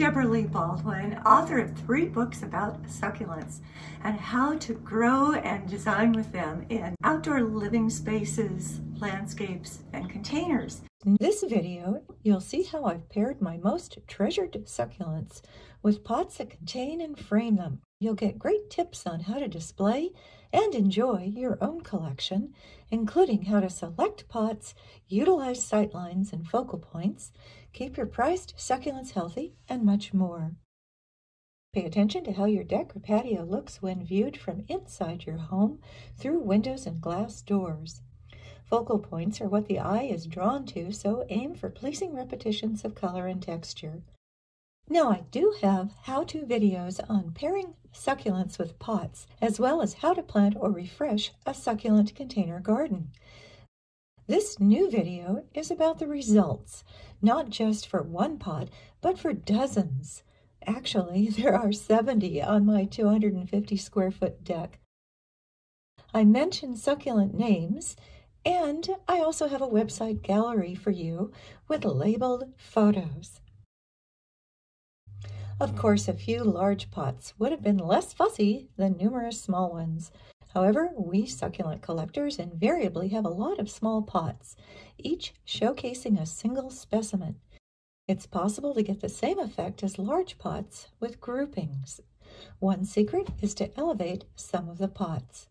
Debra Lee Baldwin, author of 3 books about succulents and how to grow and design with them in outdoor living spaces, landscapes, and containers. In this video, you'll see how I've paired my most treasured succulents with pots that contain and frame them. You'll get great tips on how to display and enjoy your own collection, including how to select pots, utilize sightlines and focal points, keep your prized succulents healthy, and much more. Pay attention to how your deck or patio looks when viewed from inside your home through windows and glass doors. Focal points are what the eye is drawn to, so aim for pleasing repetitions of color and texture. Now, I do have how-to videos on pairing succulents with pots, as well as how to plant or refresh a succulent container garden. This new video is about the results, not just for one pot, but for dozens. Actually, there are 70 on my 250 square foot deck. I mentioned succulent names, and I also have a website gallery for you with labeled photos. Of course, a few large pots would have been less fussy than numerous small ones. However, we succulent collectors invariably have a lot of small pots, each showcasing a single specimen. It's possible to get the same effect as large pots with groupings. One secret is to elevate some of the pots.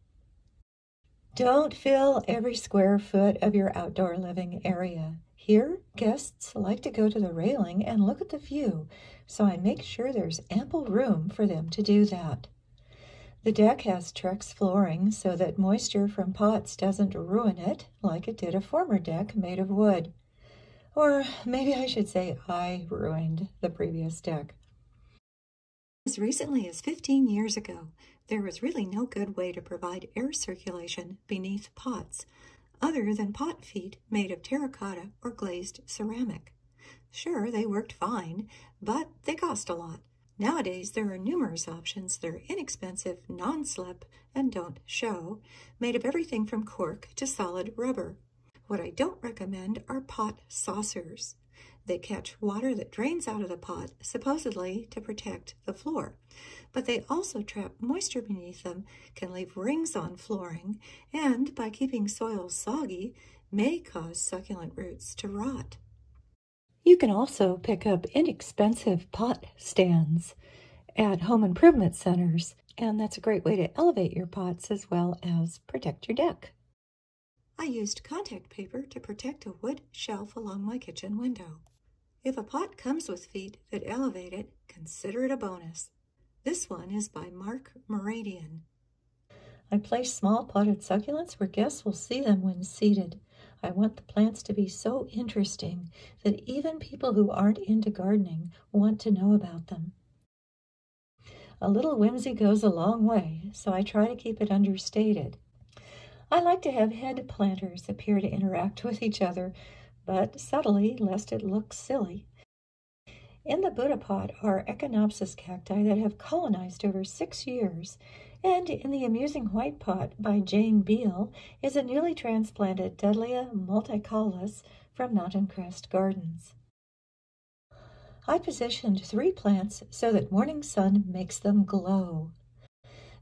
Don't fill every square foot of your outdoor living area. Here, guests like to go to the railing and look at the view, so I make sure there's ample room for them to do that. The deck has Trex flooring so that moisture from pots doesn't ruin it like it did a former deck made of wood. Or maybe I should say I ruined the previous deck. As recently as 15 years ago, there was really no good way to provide air circulation beneath pots, other than pot feet made of terracotta or glazed ceramic. Sure, they worked fine, but they cost a lot. Nowadays, there are numerous options that are inexpensive, non-slip, and don't show, made of everything from cork to solid rubber. What I don't recommend are pot saucers. They catch water that drains out of the pot, supposedly to protect the floor, but they also trap moisture beneath them, can leave rings on flooring, and by keeping soil soggy, may cause succulent roots to rot. You can also pick up inexpensive pot stands at home improvement centers, and that's a great way to elevate your pots as well as protect your deck. I used contact paper to protect a wood shelf along my kitchen window. If a pot comes with feet that elevate it, consider it a bonus. This one is by Mark Meradian. I place small potted succulents where guests will see them when seated. I want the plants to be so interesting that even people who aren't into gardening want to know about them. A little whimsy goes a long way, so I try to keep it understated. I like to have head planters appear to interact with each other, but subtly, lest it look silly. In the Buddha pot are Echinopsis cacti that have colonized over 6 years, and in the amusing white pot by Jane Beale is a newly transplanted Dudleya multicolis from Mountain Crest Gardens. I positioned 3 plants so that morning sun makes them glow.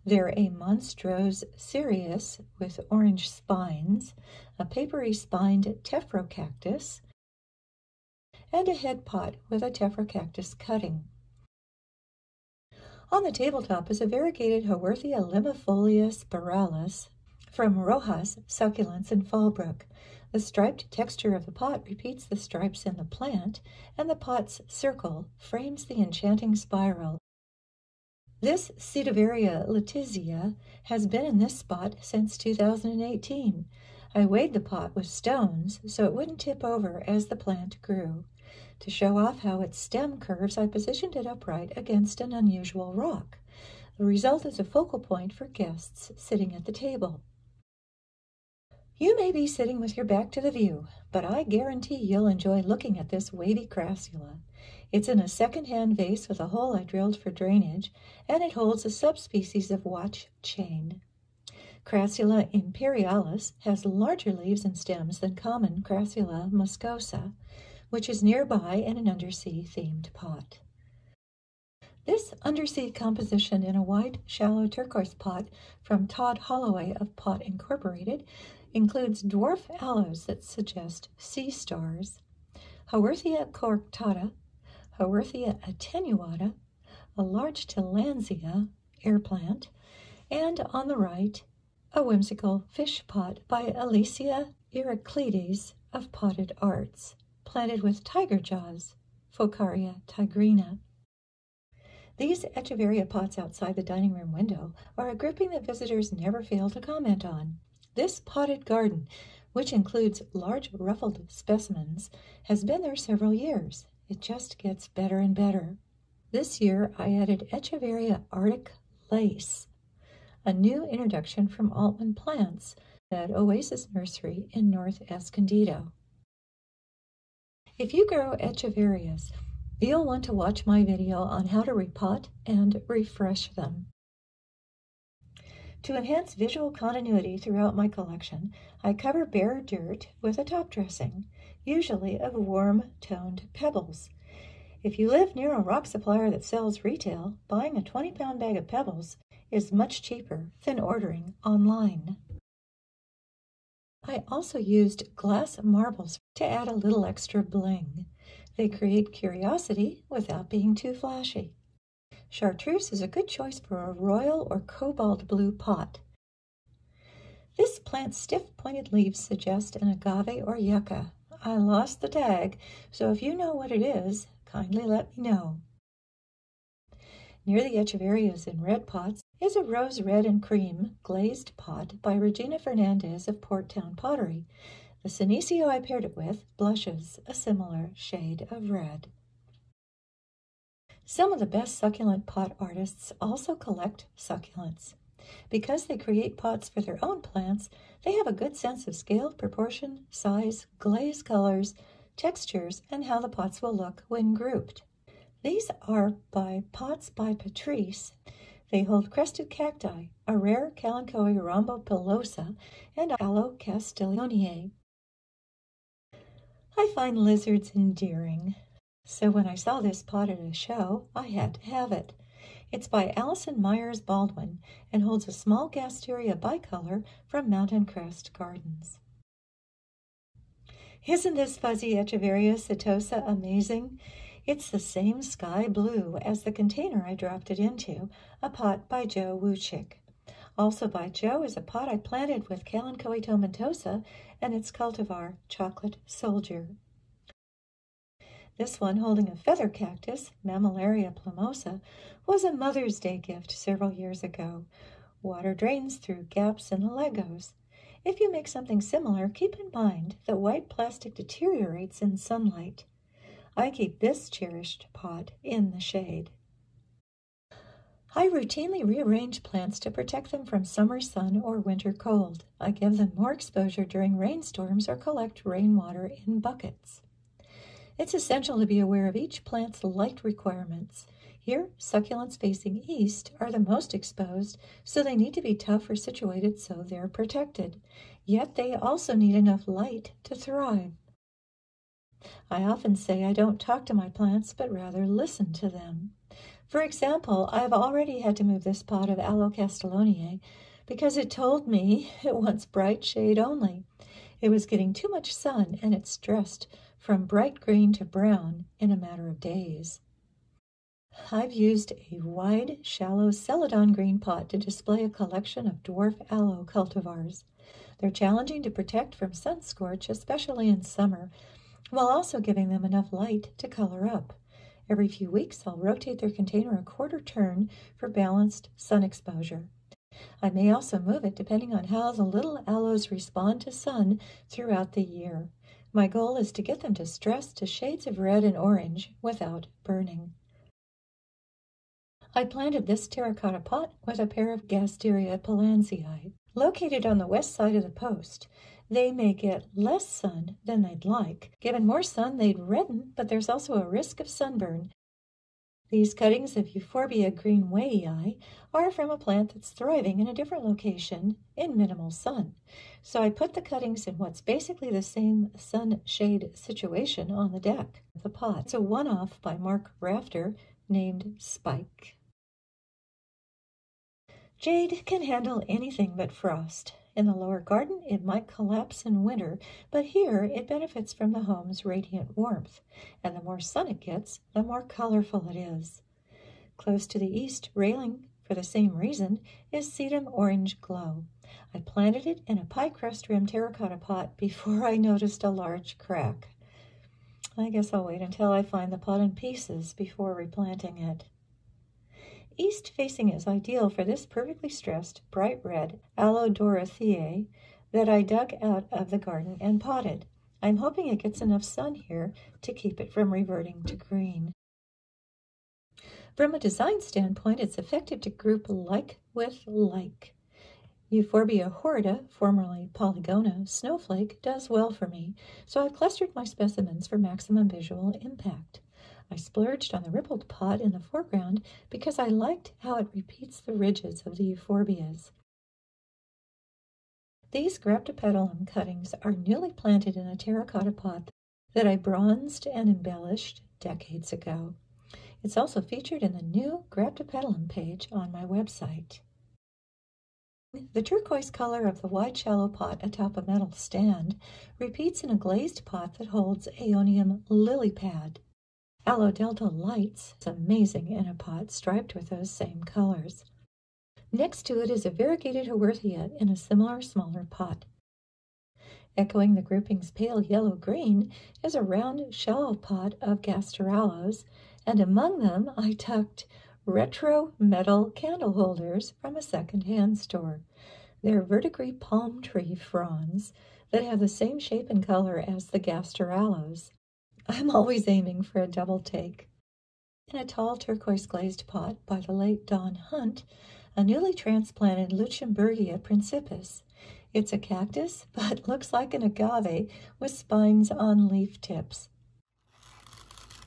They're a Monstrose cereus with orange spines, a papery-spined Tephrocactus, and a head pot with a Tephrocactus cutting. On the tabletop is a variegated Haworthia limifolia spiralis from Rojas succulents in Fallbrook. The striped texture of the pot repeats the stripes in the plant, and the pot's circle frames the enchanting spiral. This Sedeveria letizia has been in this spot since 2018. I weighed the pot with stones so it wouldn't tip over as the plant grew. To show off how its stem curves, I positioned it upright against an unusual rock. The result is a focal point for guests sitting at the table. You may be sitting with your back to the view, but I guarantee you'll enjoy looking at this wavy Crassula. It's in a second-hand vase with a hole I drilled for drainage, and it holds a subspecies of watch chain. Crassula imperialis has larger leaves and stems than common Crassula muscosa, which is nearby in an undersea-themed pot. This underseed composition in a wide, shallow turquoise pot from Todd Holloway of Pot Incorporated includes dwarf aloes that suggest sea stars, Haworthia coccinata, Haworthia attenuata, a large Tillandsia air plant, and on the right, a whimsical fish pot by Alicia Iraclides of Potted Arts, planted with tiger jaws, Phocaria tigrina. These Echeveria pots outside the dining room window are a grouping that visitors never fail to comment on. This potted garden, which includes large ruffled specimens, has been there several years. It just gets better and better. This year I added Echeveria arctic lace, a new introduction from Altman Plants at Oasis Nursery in North Escondido. If you grow Echeverias, you'll want to watch my video on how to repot and refresh them. To enhance visual continuity throughout my collection, I cover bare dirt with a top dressing, usually of warm-toned pebbles. If you live near a rock supplier that sells retail, buying a 20-pound bag of pebbles is much cheaper than ordering online. I also used glass marbles to add a little extra bling. They create curiosity without being too flashy. Chartreuse is a good choice for a royal or cobalt blue pot. This plant's stiff pointed leaves suggest an agave or yucca. I lost the tag, so if you know what it is, kindly let me know. Near the Echeverias in red pots is a rose red and cream glazed pot by Regina Fernandez of Port Town Pottery. The Senecio I paired it with blushes a similar shade of red. Some of the best succulent pot artists also collect succulents. Because they create pots for their own plants, they have a good sense of scale, proportion, size, glaze colors, textures, and how the pots will look when grouped. These are by Pots by Patrice. They hold crested cacti, a rare Calanchoe rhombopilosa, and Aloe Castiglione. I find lizards endearing, so when I saw this pot at a show, I had to have it. It's by Allison Myers Baldwin and holds a small Gasteria bicolor from Mountain Crest Gardens. Isn't this fuzzy Echeveria setosa amazing? It's the same sky blue as the container I dropped it into, a pot by Joe Wuchik. Also by Joe is a pot I planted with Calanchoe tomentosa and its cultivar, Chocolate Soldier. This one, holding a feather cactus, Mammillaria plumosa, was a Mother's Day gift several years ago. Water drains through gaps in the Legos. If you make something similar, keep in mind that white plastic deteriorates in sunlight. I keep this cherished pot in the shade. I routinely rearrange plants to protect them from summer sun or winter cold. I give them more exposure during rainstorms or collect rainwater in buckets. It's essential to be aware of each plant's light requirements. Here, succulents facing east are the most exposed, so they need to be tough or situated so they're protected. Yet they also need enough light to thrive. I often say I don't talk to my plants, but rather listen to them. For example, I've already had to move this pot of Aloe Castiglione because it told me it wants bright shade only. It was getting too much sun, and it stressed from bright green to brown in a matter of days. I've used a wide, shallow celadon green pot to display a collection of dwarf aloe cultivars. They're challenging to protect from sun scorch, especially in summer, while also giving them enough light to color up. Every few weeks, I'll rotate their container a quarter turn for balanced sun exposure. I may also move it depending on how the little aloes respond to sun throughout the year. My goal is to get them to stress to shades of red and orange without burning. I planted this terracotta pot with a pair of Gasteria Tillandsiae, located on the west side of the post. They may get less sun than they'd like. Given more sun, they'd redden, but there's also a risk of sunburn. These cuttings of Euphorbia greenwayi are from a plant that's thriving in a different location in minimal sun. So I put the cuttings in what's basically the same sun shade situation on the deck of the pot. It's a one-off by Mark Rafter named Spike. Jade can handle anything but frost. In the lower garden, it might collapse in winter, but here it benefits from the home's radiant warmth, and the more sun it gets, the more colorful it is. Close to the east railing, for the same reason, is Sedum Orange Glow. I planted it in a pie crust rim terracotta pot before I noticed a large crack. I guess I'll wait until I find the pot in pieces before replanting it. East facing is ideal for this perfectly stressed, bright red Allodorothea that I dug out of the garden and potted. I'm hoping it gets enough sun here to keep it from reverting to green. From a design standpoint, it's effective to group like with like. Euphorbia horrida, formerly polygona, snowflake, does well for me, so I've clustered my specimens for maximum visual impact. I splurged on the rippled pot in the foreground because I liked how it repeats the ridges of the euphorbias. These Graptopetalum cuttings are newly planted in a terracotta pot that I bronzed and embellished decades ago. It's also featured in the new Graptopetalum page on my website. The turquoise color of the wide shallow pot atop a metal stand repeats in a glazed pot that holds Aeonium lily pad. Allodelta Lights is amazing in a pot striped with those same colors. Next to it is a variegated Haworthia in a similar smaller pot. Echoing the grouping's pale yellow-green is a round shallow pot of Gasteraloes, and among them I tucked retro metal candle holders from a second-hand store. They're verdigris palm tree fronds that have the same shape and color as the Gasteraloes. I'm always aiming for a double take. In a tall turquoise-glazed pot by the late Don Hunt, a newly transplanted Leuchtenbergia principis. It's a cactus, but looks like an agave with spines on leaf tips.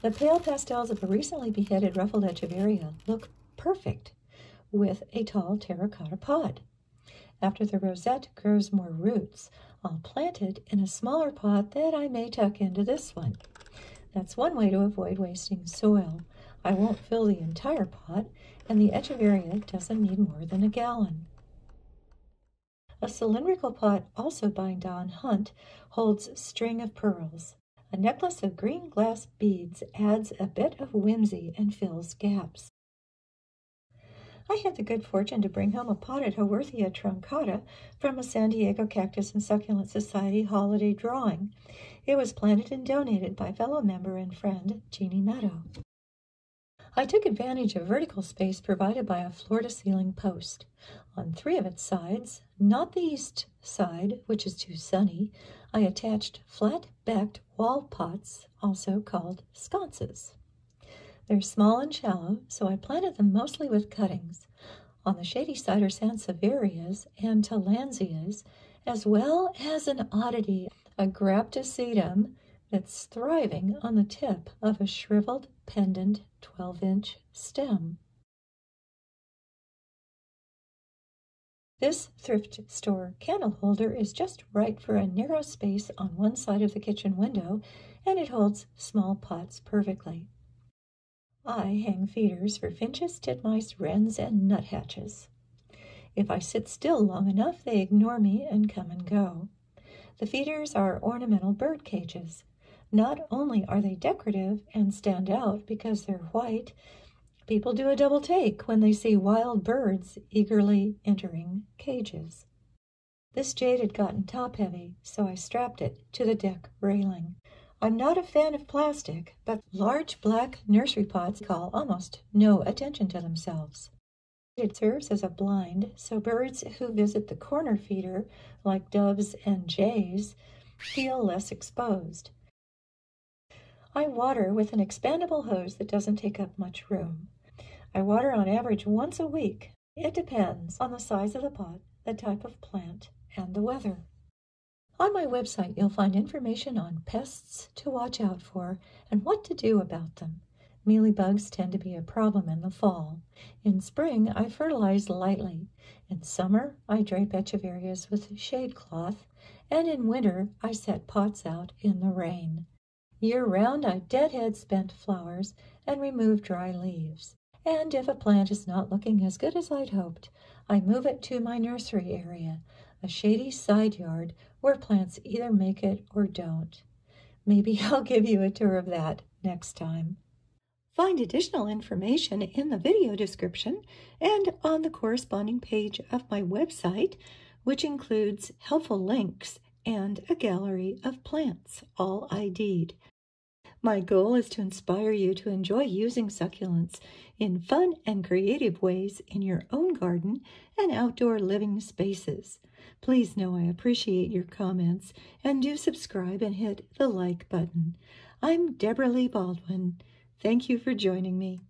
The pale pastels of a recently beheaded ruffled Echeveria look perfect with a tall terracotta pot. After the rosette grows more roots, I'll plant it in a smaller pot that I may tuck into this one. That's one way to avoid wasting soil. I won't fill the entire pot, and the Echeveria doesn't need more than a gallon. A cylindrical pot, also by Don Hunt, holds String of Pearls. A necklace of green glass beads adds a bit of whimsy and fills gaps. I had the good fortune to bring home a potted Haworthia truncata from a San Diego Cactus and Succulent Society holiday drawing. It was planted and donated by fellow member and friend Jeannie Meadow. I took advantage of vertical space provided by a floor-to-ceiling post. On three of its sides, not the east side, which is too sunny, I attached flat-backed wall pots, also called sconces. They're small and shallow, so I planted them mostly with cuttings. On the shady side are Sanseverias and Tillandsias, as well as an oddity, a Graptosedum that's thriving on the tip of a shriveled, pendant 12-inch stem. This thrift store candle holder is just right for a narrow space on one side of the kitchen window, and it holds small pots perfectly. I hang feeders for finches, titmice, wrens, and nuthatches. If I sit still long enough, they ignore me and come and go. The feeders are ornamental bird cages. Not only are they decorative and stand out because they're white, people do a double take when they see wild birds eagerly entering cages. This jade had gotten top-heavy, so I strapped it to the deck railing. I'm not a fan of plastic, but large black nursery pots call almost no attention to themselves. It serves as a blind, so birds who visit the corner feeder, like doves and jays, feel less exposed. I water with an expandable hose that doesn't take up much room. I water on average once a week. It depends on the size of the pot, the type of plant, and the weather. On my website, you'll find information on pests to watch out for and what to do about them. Mealybugs tend to be a problem in the fall. In spring, I fertilize lightly. In summer, I drape Echeverias with shade cloth, and in winter, I set pots out in the rain. Year-round, I deadhead spent flowers and remove dry leaves. And if a plant is not looking as good as I'd hoped, I move it to my nursery area, a shady side yard where plants either make it or don't. Maybe I'll give you a tour of that next time. Find additional information in the video description and on the corresponding page of my website, which includes helpful links and a gallery of plants, all ID'd. My goal is to inspire you to enjoy using succulents in fun and creative ways in your own garden and outdoor living spaces. Please know I appreciate your comments, and do subscribe and hit the like button. I'm Debra Lee Baldwin. Thank you for joining me.